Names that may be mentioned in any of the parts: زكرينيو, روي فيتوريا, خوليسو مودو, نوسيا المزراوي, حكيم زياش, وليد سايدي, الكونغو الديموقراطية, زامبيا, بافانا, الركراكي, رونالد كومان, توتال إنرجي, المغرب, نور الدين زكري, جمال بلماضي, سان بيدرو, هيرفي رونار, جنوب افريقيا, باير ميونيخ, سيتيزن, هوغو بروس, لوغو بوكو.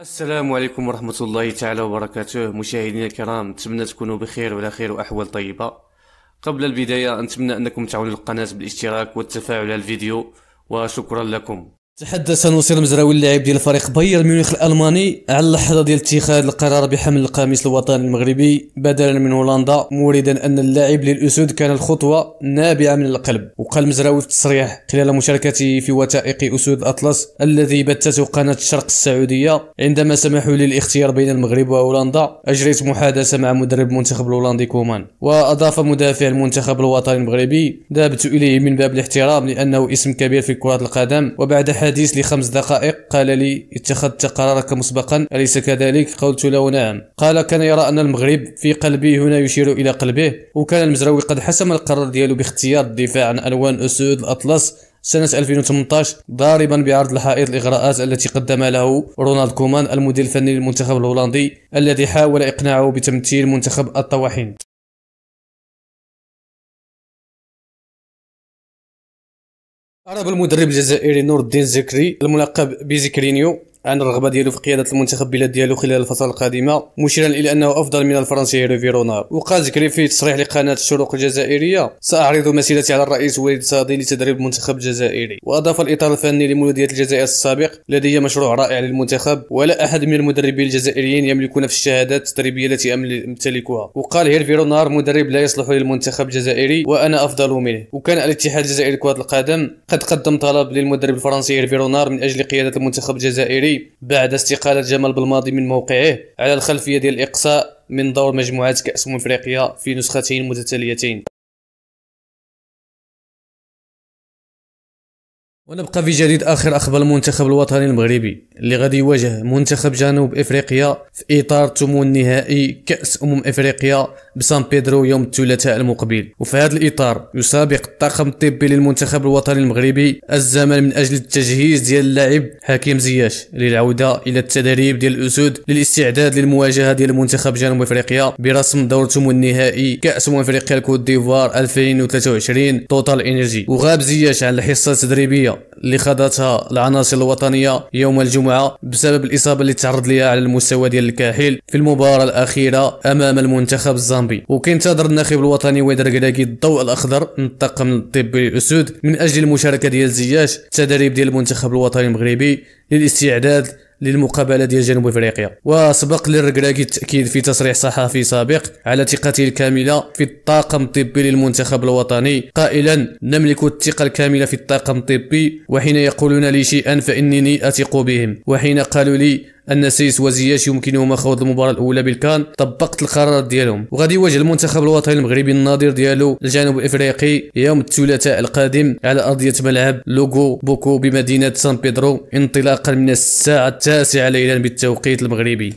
السلام عليكم ورحمة الله تعالى وبركاته. مشاهدينا الكرام، نتمنى تكونوا بخير وعلى خير وأحوال طيبة. قبل البداية نتمنى أنكم تعاونوا القناة بالاشتراك والتفاعل على الفيديو وشكرا لكم. تحدث نوسيا المزراوي اللاعب ديال فريق باير ميونيخ الالماني على اللحظه ديال اتخاذ القرار بحمل القميص الوطني المغربي بدلا من هولندا، موردا ان اللاعب للاسود كان الخطوه نابعه من القلب. وقال المزراوي في التصريح خلال مشاركته في وثائق اسود الاطلس الذي بثته قناه الشرق السعوديه: عندما سمحوا لي الاختيار بين المغرب وهولندا اجريت محادثه مع مدرب المنتخب الهولندي كومان. واضاف مدافع المنتخب الوطني المغربي: ذهبت اليه من باب الاحترام لانه اسم كبير في كره القدم، وبعد حديث لخمس دقائق قال لي: اتخذت قرارك مسبقا أليس كذلك؟ قلت له نعم. قال: كان يرى أن المغرب في قلبي، هنا يشير إلى قلبه. وكان المزراوي قد حسم القرار ديالو باختيار الدفاع عن ألوان أسود الأطلس سنة 2018، ضاربا بعرض الحائط الإغراءات التي قدم له رونالد كومان المدير الفني للمنتخب الهولندي الذي حاول إقناعه بتمثيل منتخب الطواحين. أعرب المدرب الجزائري نور الدين زكري الملقب بزكرينيو عن الرغبة ديالو في قيادة المنتخب بلاد ديالو خلال الفترة القادمة، مشيرا إلى أنه أفضل من الفرنسي هيرفي رونار. وقال زكري في تصريح لقناة الشروق الجزائرية: سأعرض مسيرتي على الرئيس وليد سايدي لتدريب المنتخب الجزائري. وأضاف: الإطار الفني لمولودية الجزائر السابق لدي مشروع رائع للمنتخب، ولا أحد من المدربين الجزائريين يملكون في الشهادات التدريبية التي أمتلكها. وقال: هيرفي رونار مدرب لا يصلح للمنتخب الجزائري وأنا أفضل منه. وكان الاتحاد الجزائري لكرة القدم قد قدم طلب للمدرب الفرنسي هيرفي رونار من أجل قيادة المنتخب الجزائري بعد استقالة جمال بلماضي من موقعه على الخلفية ديال الإقصاء من دور مجموعات كأس أفريقيا في نسختين متتاليتين. ونبقى في جديد آخر أخبار المنتخب الوطني المغربي اللي غادي يواجه منتخب جنوب إفريقيا في إطار ثمن نهائي كأس إفريقيا بسان بيدرو يوم الثلاثاء المقبل. وفي هذا الإطار يسابق الطاقم الطبي للمنتخب الوطني المغربي الزمن من أجل التجهيز ديال اللاعب حكيم زياش للعودة إلى التدريب ديال الأسود للاستعداد للمواجهة ديال منتخب جنوب إفريقيا برسم دور ثمن نهائي كأس إفريقيا الكوت ديفوار 2023 توتال إنرجي. وغاب زياش عن الحصة التدريبية اللي خاضتها العناصر الوطنية يوم الجمعة بسبب الإصابة اللي تعرض ليها على المستوى ديال الكاحل في المباراة الأخيرة أمام المنتخب الزامبي. وكينتظر الناخب الوطني وليد الركراكي الضوء الأخضر من الطاقم الطبي الأسود من أجل المشاركة ديال زياش التدريب ديال المنتخب الوطني المغربي للاستعداد للمقابلة ديال جنوب افريقيا. وسبق للركراكي التأكيد في تصريح صحفي سابق على ثقته الكاملة في الطاقم الطبي للمنتخب الوطني، قائلا: نملك الثقة الكاملة في الطاقم الطبي، وحين يقولون لي شيئا فإنني أثق بهم. وحين قالوا لي أن سيس وزياش يمكنهما خوض المباراة الأولى بالكان، طبقت القرارات ديالهم. وغادي يواجه المنتخب الوطني المغربي النظير ديالو الجنوب الإفريقي يوم الثلاثاء القادم على أرضية ملعب لوغو بوكو بمدينة سان بيدرو انطلاقا من الساعة 9 ليلا بالتوقيت المغربي.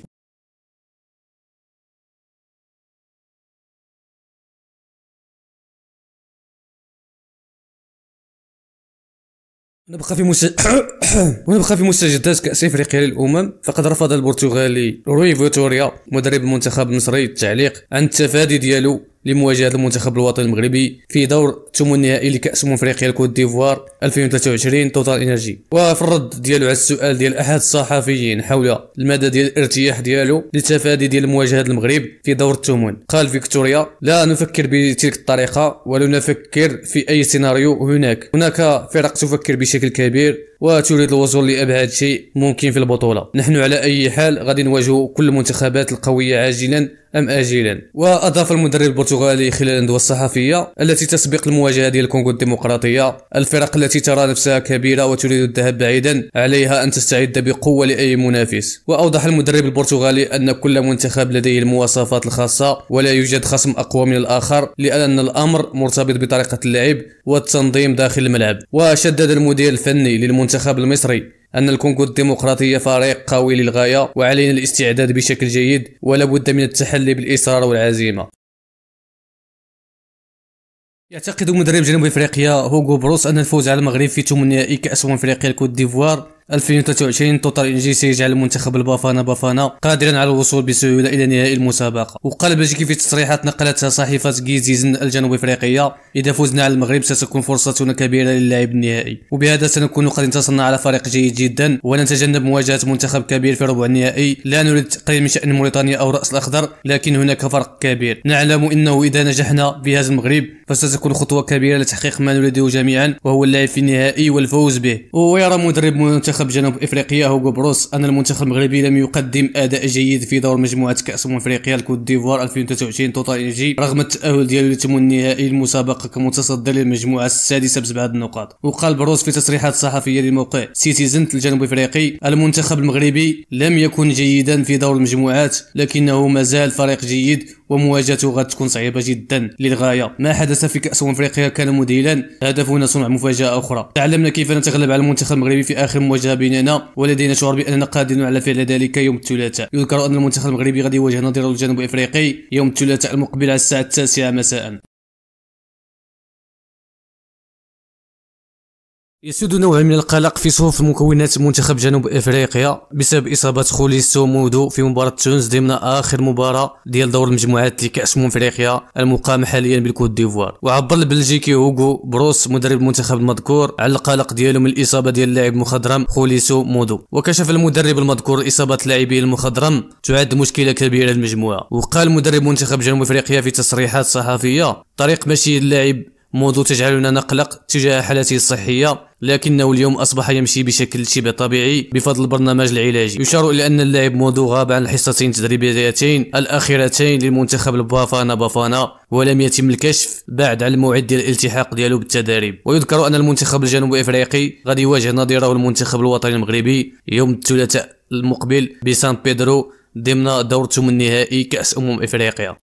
ونبقى في مستجدات كأس إفريقيا للأمم، فقد رفض البرتغالي روي فيتوريا مدرب المنتخب المصري التعليق عن التفادي ديالو لمواجهة المنتخب الوطني المغربي في دور ثمن النهائي لكأس أفريقيا الكوت ديفوار 2023 توتال إنرجي. وفي الرد ديالو على السؤال ديال أحد الصحفيين حول المدى ديال الارتياح ديالو للتفادي ديال مواجهة المغرب في دور الثمن، قال فيكتوريا: لا نفكر بتلك الطريقة، ولا نفكر في أي سيناريو. هناك فرق تفكر بشكل كبير وتريد الوصول لأبعد شيء ممكن في البطولة. نحن على أي حال غادي نواجه كل المنتخبات القوية عاجلا أم آجلا. وأضاف المدرب البرتغالي خلال الندوة الصحفية التي تسبق المواجهة ديال الكونغو الديمقراطية: الفرق التي ترى نفسها كبيرة وتريد الذهاب بعيدا عليها أن تستعد بقوة لأي منافس. وأوضح المدرب البرتغالي أن كل منتخب لديه المواصفات الخاصة ولا يوجد خصم أقوى من الآخر، لأن الأمر مرتبط بطريقة اللعب والتنظيم داخل الملعب. وشدد المدير الفني للمنتخب المصري أن الكونغو الديمقراطية فريق قوي للغاية، وعلينا الاستعداد بشكل جيد، ولا بد من التحلي بالإصرار والعزيمة. يعتقد مدرب جنوب افريقيا هوغو بروس أن الفوز على المغرب في ثمن نهائي كأس أفريقيا الكوت ديفوار 2023 توتال انجليزي يجعل المنتخب البافانا قادرا على الوصول بسهوله الى نهائي المسابقه. وقال بلجيكي في تصريحات نقلتها صحيفه جيزيزن الجنوب افريقيه: اذا فزنا على المغرب ستكون فرصتنا كبيره للعب النهائي، وبهذا سنكون قد انتصرنا على فريق جيد جدا ونتجنب مواجهه منتخب كبير في ربع النهائي. لا نريد تقليل من شان موريتانيا او راس الاخضر، لكن هناك فرق كبير. نعلم انه اذا نجحنا بهذا المغرب فستكون خطوه كبيره لتحقيق ما نريده جميعا، وهو اللعب في النهائي والفوز به. ويرى مدرب منتخب جنوب افريقيا هوغو بروس ان المنتخب المغربي لم يقدم اداء جيد في دور مجموعه كاس امم افريقيا الكوت ديفوار 2023 توتال انرجي رغم التاهل ديالو لثمن نهائي المسابقه كمتصدر للمجموعه السادسه ب7 نقاط. وقال بروس في تصريحات صحفيه لموقع سيتيزن الجنوب افريقي: المنتخب المغربي لم يكن جيدا في دور المجموعات، لكنه مازال فريق جيد ومواجهته غتكون صعبه جدا للغايه. ما حدث في كاس امم افريقيا كان مذهلا، هدفنا صنع مفاجاه اخرى، تعلمنا كيف نتغلب على المنتخب المغربي في اخر مواجهه بيننا، ولدينا شعور باننا قادرون على فعل ذلك يوم الثلاثاء. يذكر ان المنتخب المغربي غادي يواجه نظيره الجنوب الافريقي يوم الثلاثاء المقبل على الساعه 9 مساء. يسود نوع من القلق في صفوف مكونات منتخب جنوب افريقيا بسبب اصابه خوليسو مودو في مباراه تونس ضمن اخر مباراه ديال دور المجموعات لكاس امم افريقيا المقام حاليا بالكوت ديفوار. وعبر البلجيكي هوغو بروس مدرب المنتخب المذكور على القلق ديالو من الاصابه ديال اللاعب المخضرم خوليسو مودو. وكشف المدرب المذكور اصابه لاعبه المخضرم تعد مشكله كبيره للمجموعه. وقال مدرب منتخب جنوب افريقيا في تصريحات صحفيه: طريق مشي اللاعب موضوع تجعلنا نقلق تجاه حالته الصحية، لكنه اليوم أصبح يمشي بشكل شبه طبيعي بفضل البرنامج العلاجي. يشار إلى أن اللاعب موضوع غاب عن الحصتين التدريبيتين الأخيرتين للمنتخب البافانا ولم يتم الكشف بعد على الموعد ديال الالتحاق ديالو بالتدريب. ويذكر أن المنتخب الجنوبي أفريقي غادي يواجه نظيره المنتخب الوطني المغربي يوم الثلاثاء المقبل بسان بيدرو ضمن دور ثمن نهائي كأس أمم أفريقيا.